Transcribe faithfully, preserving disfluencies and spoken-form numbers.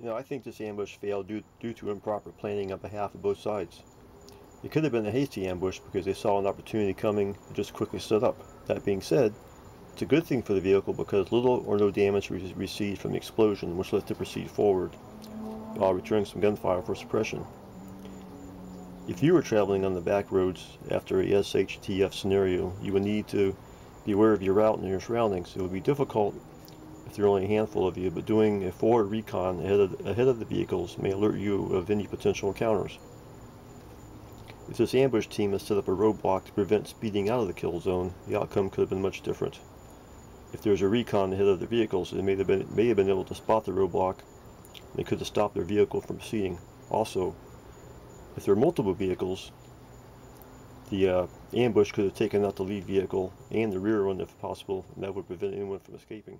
You know, I think this ambush failed due, due to improper planning on behalf of both sides. It could have been a hasty ambush because they saw an opportunity coming and just quickly stood up. That being said, it's a good thing for the vehicle because little or no damage was received from the explosion, which led to proceed forward while returning some gunfire for suppression. If you were traveling on the back roads after a S H T F scenario, you would need to be aware of your route and your surroundings. It would be difficult if there are only a handful of you, but doing a forward recon ahead of, ahead of the vehicles may alert you of any potential encounters. If this ambush team has set up a roadblock to prevent speeding out of the kill zone, the outcome could have been much different. If there's a recon ahead of the vehicles, they may have been, may have been able to spot the roadblock. They could have stopped their vehicle from proceeding. Also, if there are multiple vehicles, the uh, ambush could have taken out the lead vehicle and the rear one if possible, and that would prevent anyone from escaping.